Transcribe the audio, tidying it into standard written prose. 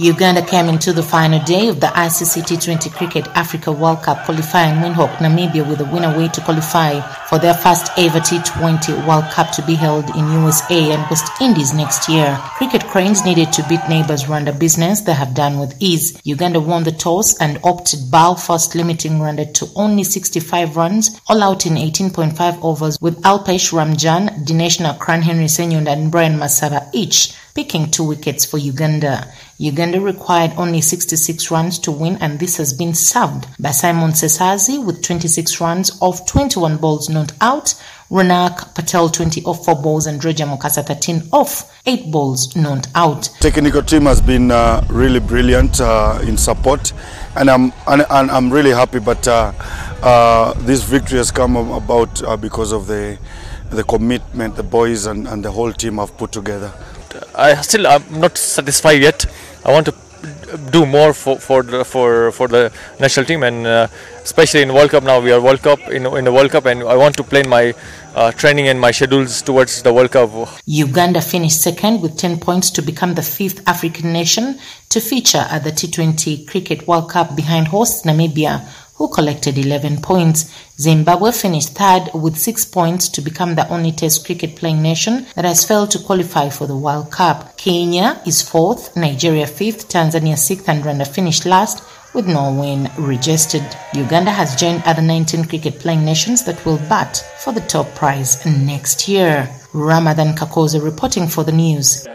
Uganda came into the final day of the ICC T20 Cricket Africa World Cup qualifying win over Namibia with a win away to qualify for their first ever T20 World Cup to be held in USA and West Indies next year. Cricket Cranes needed to beat neighbours Rwanda Business. They have done with ease. Uganda won the toss and opted ball first, limiting Rwanda to only 65 runs, all out in 18.5 overs, with Alpesh Ramjan, Dineshna Kran Henry Senyundan and Brian Masada each picking 2 wickets for Uganda. Uganda required only 66 runs to win, and this has been served by Simon Sesazi with 26 runs off 21 balls not out, Renak Patel 20 off 4 balls, and Droja Mukasa 13 off 8 balls not out. The technical team has been really brilliant in support, and I'm really happy. But this victory has come about because of the commitment the boys and the whole team have put together. I'm not satisfied yet. I want to do more for the national team, and especially in World Cup. Now we are World Cup in the World Cup, and I want to plan my training and my schedules towards the World Cup. Uganda finished second with 10 points to become the 5th African nation to feature at the T20 Cricket World Cup, behind host Namibia, who collected 11 points. Zimbabwe finished third with 6 points to become the only Test cricket playing nation that has failed to qualify for the World Cup. Kenya is 4th, Nigeria 5th, Tanzania 6th, and Rwanda finished last with no win registered. Uganda has joined other 19 cricket playing nations that will bat for the top prize next year. Ramadan Kakoza reporting for the news.